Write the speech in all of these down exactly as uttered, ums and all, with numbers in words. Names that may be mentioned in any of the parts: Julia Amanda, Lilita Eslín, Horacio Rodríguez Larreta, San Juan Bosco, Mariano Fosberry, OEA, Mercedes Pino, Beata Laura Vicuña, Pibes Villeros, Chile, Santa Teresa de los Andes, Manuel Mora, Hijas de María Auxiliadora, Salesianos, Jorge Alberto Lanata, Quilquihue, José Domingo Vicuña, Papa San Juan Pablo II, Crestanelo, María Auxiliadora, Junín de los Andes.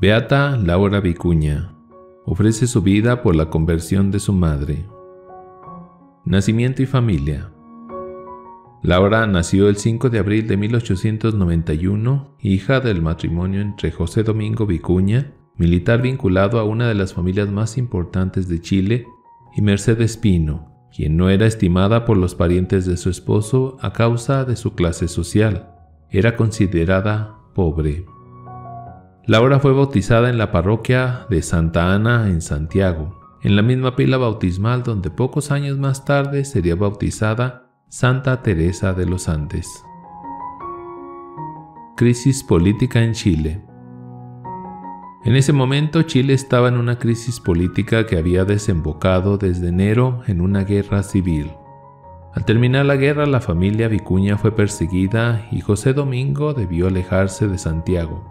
Beata Laura Vicuña ofrece su vida por la conversión de su madre. Nacimiento y familia. Laura nació el cinco de abril de mil ochocientos noventa y uno, hija del matrimonio entre José Domingo Vicuña, militar vinculado a una de las familias más importantes de Chile, y Mercedes Pino, quien no era estimada por los parientes de su esposo a causa de su clase social. Era considerada pobre. Laura fue bautizada en la parroquia de Santa Ana en Santiago, en la misma pila bautismal donde pocos años más tarde sería bautizada Santa Teresa de los Andes. Crisis política en Chile. En ese momento Chile estaba en una crisis política que había desembocado desde enero en una guerra civil. Al terminar la guerra, la familia Vicuña fue perseguida y José Domingo debió alejarse de Santiago.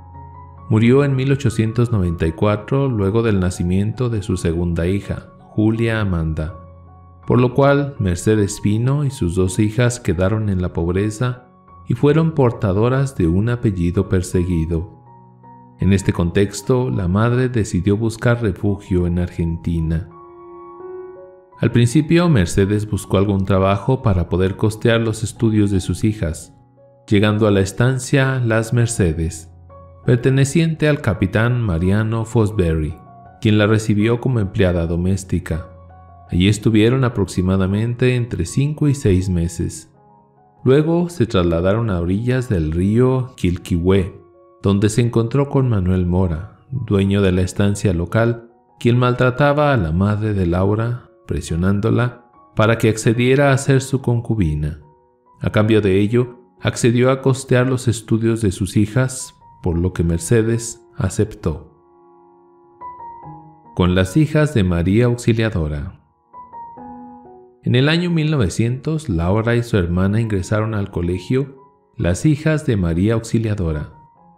Murió en mil ochocientos noventa y cuatro luego del nacimiento de su segunda hija, Julia Amanda, por lo cual Mercedes Pino y sus dos hijas quedaron en la pobreza y fueron portadoras de un apellido perseguido. En este contexto, la madre decidió buscar refugio en Argentina. Al principio, Mercedes buscó algún trabajo para poder costear los estudios de sus hijas, llegando a la estancia Las Mercedes, perteneciente al capitán Mariano Fosberry, quien la recibió como empleada doméstica. Allí estuvieron aproximadamente entre cinco y seis meses. Luego se trasladaron a orillas del río Quilquihue, donde se encontró con Manuel Mora, dueño de la estancia local, quien maltrataba a la madre de Laura, presionándola para que accediera a ser su concubina. A cambio de ello, accedió a costear los estudios de sus hijas, por lo que Mercedes aceptó. Con las hijas de María Auxiliadora. En el año mil novecientos, Laura y su hermana ingresaron al colegio Las Hijas de María Auxiliadora,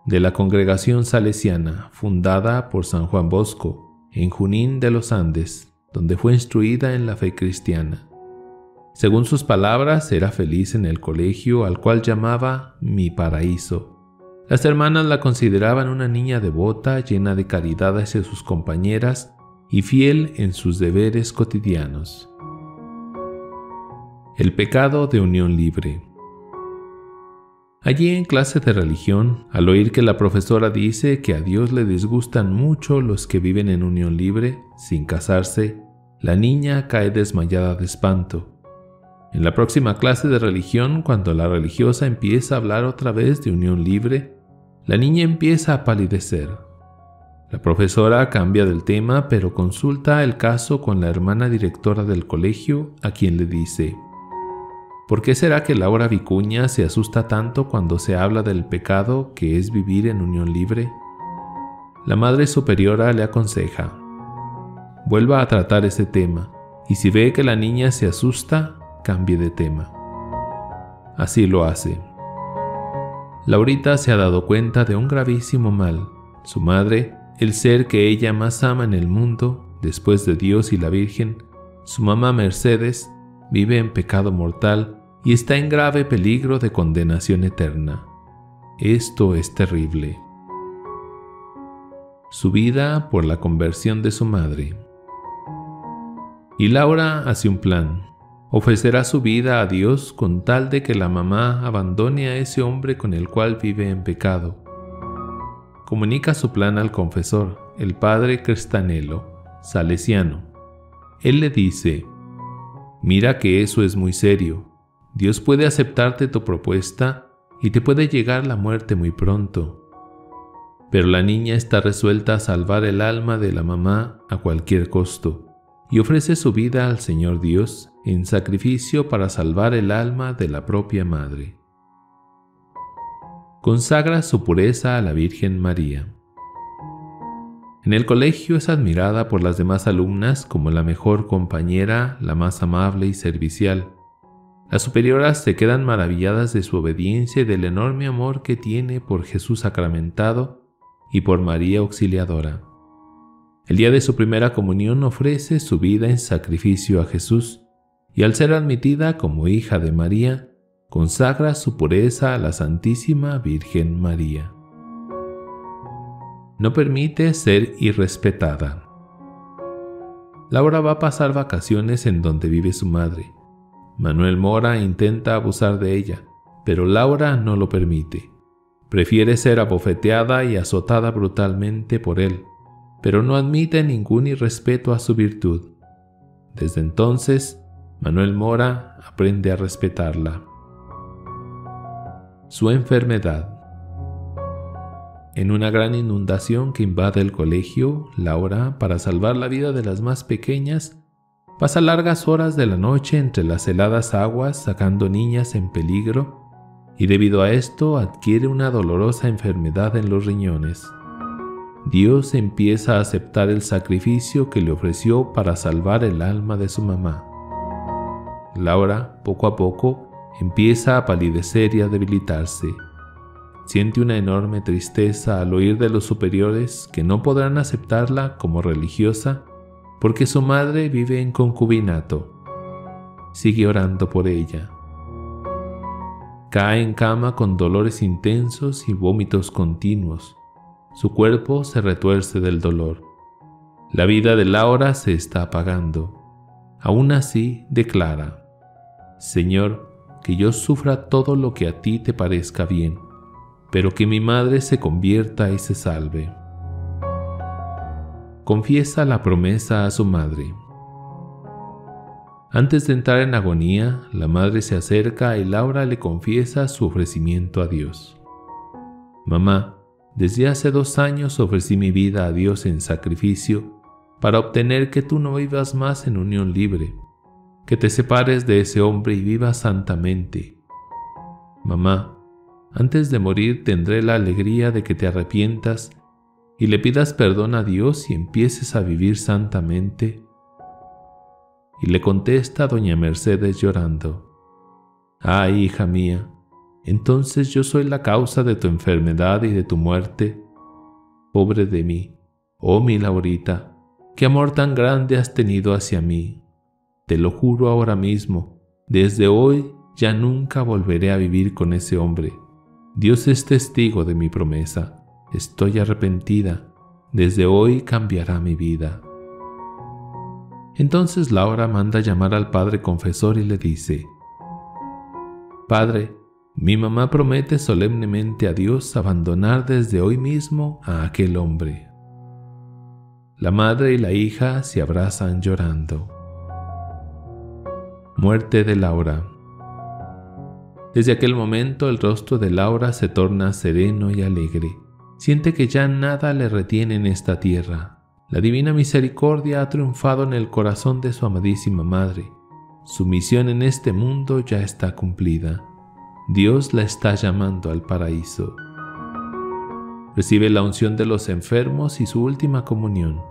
de la congregación salesiana fundada por San Juan Bosco en Junín de los Andes, donde fue instruida en la fe cristiana. Según sus palabras, era feliz en el colegio, al cual llamaba mi paraíso. Las hermanas la consideraban una niña devota, llena de caridad hacia sus compañeras y fiel en sus deberes cotidianos. El pecado de unión libre. Allí en clase de religión, al oír que la profesora dice que a Dios le disgustan mucho los que viven en unión libre, sin casarse, la niña cae desmayada de espanto. En la próxima clase de religión, cuando la religiosa empieza a hablar otra vez de unión libre, la niña empieza a palidecer. La profesora cambia del tema, pero consulta el caso con la hermana directora del colegio, a quien le dice: ¿por qué será que Laura Vicuña se asusta tanto cuando se habla del pecado que es vivir en unión libre? La madre superiora le aconseja: vuelva a tratar ese tema, y si ve que la niña se asusta, cambie de tema. Así lo hace. Laurita se ha dado cuenta de un gravísimo mal. Su madre, el ser que ella más ama en el mundo, después de Dios y la Virgen, su mamá Mercedes, vive en pecado mortal y está en grave peligro de condenación eterna. Esto es terrible. Su vida por la conversión de su madre. Y Laura hace un plan. Ofrecerá su vida a Dios con tal de que la mamá abandone a ese hombre con el cual vive en pecado. Comunica su plan al confesor, el padre Crestanelo, salesiano. Él le dice: mira que eso es muy serio. Dios puede aceptarte tu propuesta y te puede llegar la muerte muy pronto. Pero la niña está resuelta a salvar el alma de la mamá a cualquier costo y ofrece su vida al Señor Dios en sacrificio para salvar el alma de la propia madre. Consagra su pureza a la Virgen María. En el colegio es admirada por las demás alumnas como la mejor compañera, la más amable y servicial. Las superioras se quedan maravilladas de su obediencia y del enorme amor que tiene por Jesús sacramentado y por María Auxiliadora. El día de su primera comunión ofrece su vida en sacrificio a Jesús y al ser admitida como hija de María, consagra su pureza a la Santísima Virgen María. no permite ser irrespetada. Laura va a pasar vacaciones en donde vive su madre. Manuel Mora intenta abusar de ella, pero Laura no lo permite. Prefiere ser abofeteada y azotada brutalmente por él, pero no admite ningún irrespeto a su virtud. Desde entonces, Manuel Mora aprende a respetarla. Su enfermedad. En una gran inundación que invade el colegio, Laura, para salvar la vida de las más pequeñas, pasa largas horas de la noche entre las heladas aguas sacando niñas en peligro y debido a esto adquiere una dolorosa enfermedad en los riñones. Dios empieza a aceptar el sacrificio que le ofreció para salvar el alma de su mamá. Laura, poco a poco, empieza a palidecer y a debilitarse. Siente una enorme tristeza al oír de los superiores que no podrán aceptarla como religiosa porque su madre vive en concubinato. Sigue orando por ella. Cae en cama con dolores intensos y vómitos continuos. Su cuerpo se retuerce del dolor. La vida de Laura se está apagando. Aún así declara: Señor, que yo sufra todo lo que a ti te parezca bien, pero que mi madre se convierta y se salve. Confiesa la promesa a su madre. Antes de entrar en agonía, la madre se acerca y Laura le confiesa su ofrecimiento a Dios. Mamá, desde hace dos años ofrecí mi vida a Dios en sacrificio para obtener que tú no vivas más en unión libre, que te separes de ese hombre y vivas santamente. Mamá, antes de morir tendré la alegría de que te arrepientas y le pidas perdón a Dios y empieces a vivir santamente. Y le contesta a doña Mercedes llorando: Ay, hija mía, entonces yo soy la causa de tu enfermedad y de tu muerte. Pobre de mí, oh mi Laurita, qué amor tan grande has tenido hacia mí. Te lo juro ahora mismo, desde hoy ya nunca volveré a vivir con ese hombre. Dios es testigo de mi promesa. Estoy arrepentida, desde hoy cambiará mi vida. Entonces Laura manda llamar al padre confesor y le dice: Padre, mi mamá promete solemnemente a Dios abandonar desde hoy mismo a aquel hombre. La madre y la hija se abrazan llorando. Muerte de Laura. Desde aquel momento el rostro de Laura se torna sereno y alegre. Siente que ya nada le retiene en esta tierra. La divina misericordia ha triunfado en el corazón de su amadísima madre. Su misión en este mundo ya está cumplida. Dios la está llamando al paraíso. Recibe la unción de los enfermos y su última comunión.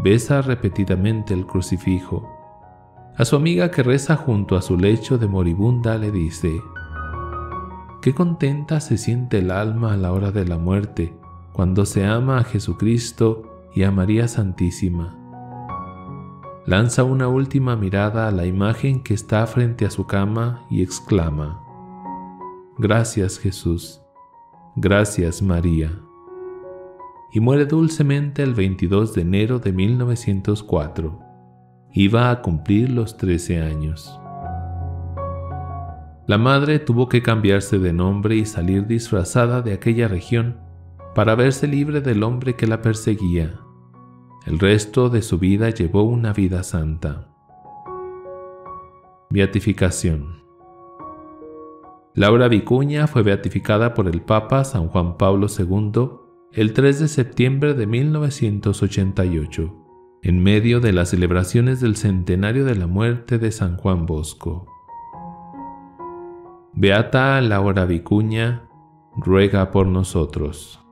Besa repetidamente el crucifijo. A su amiga que reza junto a su lecho de moribunda le dice: Qué contenta se siente el alma a la hora de la muerte, cuando se ama a Jesucristo y a María Santísima. Lanza una última mirada a la imagen que está frente a su cama y exclama: Gracias, Jesús. Gracias, María. Y muere dulcemente el veintidós de enero de mil novecientos cuatro. Iba a cumplir los trece años. La madre tuvo que cambiarse de nombre y salir disfrazada de aquella región para verse libre del hombre que la perseguía. El resto de su vida llevó una vida santa. Beatificación. Laura Vicuña fue beatificada por el Papa San Juan Pablo segundo el tres de septiembre de mil novecientos ochenta y ocho, en medio de las celebraciones del centenario de la muerte de San Juan Bosco. Beata Laura Vicuña, ruega por nosotros.